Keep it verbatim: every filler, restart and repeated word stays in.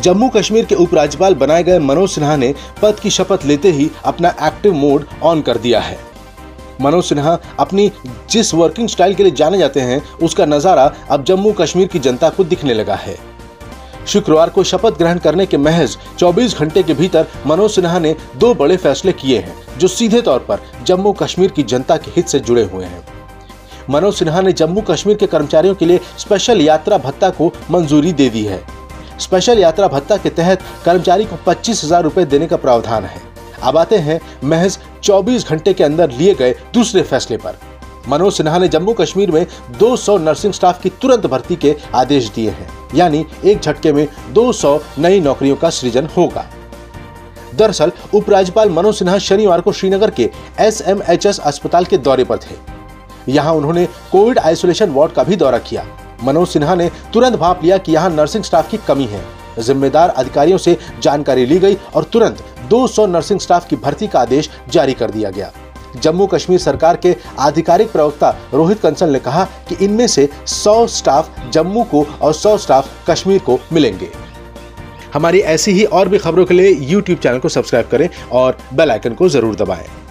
जम्मू कश्मीर के उपराज्यपाल बनाए गए मनोज सिन्हा ने पद की शपथ लेते ही अपना एक्टिव मोड ऑन कर दिया है। मनोज सिन्हा अपनी जिस वर्किंग स्टाइल के लिए जाने जाते हैं, उसका नज़ारा अब जम्मू कश्मीर की जनता को दिखने लगा है। शुक्रवार को शपथ ग्रहण करने के महज चौबीस घंटे के भीतर मनोज सिन्हा ने दो बड़े फैसले किए हैं, जो सीधे तौर पर जम्मू कश्मीर की जनता के हित से जुड़े हुए हैं। मनोज सिन्हा ने जम्मू कश्मीर के कर्मचारियों के लिए स्पेशल यात्रा भत्ता को मंजूरी दे दी है। स्पेशल यात्रा भत्ता के तहत कर्मचारी को पच्चीस हजार रुपये देने का प्रावधान है। अब आते हैं महज चौबीस घंटे के अंदर लिए गए दूसरे फैसले पर। मनोज सिन्हा ने जम्मू कश्मीर में दो सौ नर्सिंग स्टाफ की तुरंत भर्ती के आदेश दिए हैं, यानी एक झटके में दो सौ नई नौकरियों का सृजन होगा। दरअसल उपराज्यपाल मनोज सिन्हा शनिवार को श्रीनगर के एस एम एच एस अस्पताल के दौरे पर थे। यहां उन्होंने कोविड आइसोलेशन वार्ड का भी दौरा किया। मनोज सिन्हा ने तुरंत भांप लिया कि यहां नर्सिंग स्टाफ की कमी है। जिम्मेदार अधिकारियों से जानकारी ली गई और तुरंत दो सौ नर्सिंग स्टाफ की भर्ती का आदेश जारी कर दिया गया। जम्मू कश्मीर सरकार के आधिकारिक प्रवक्ता रोहित कंसल ने कहा कि इनमें से सौ स्टाफ जम्मू को और सौ स्टाफ कश्मीर को मिलेंगे। हमारी ऐसी ही और भी खबरों के लिए यूट्यूब चैनल को सब्सक्राइब करें और बेल आइकन को जरूर दबाएं।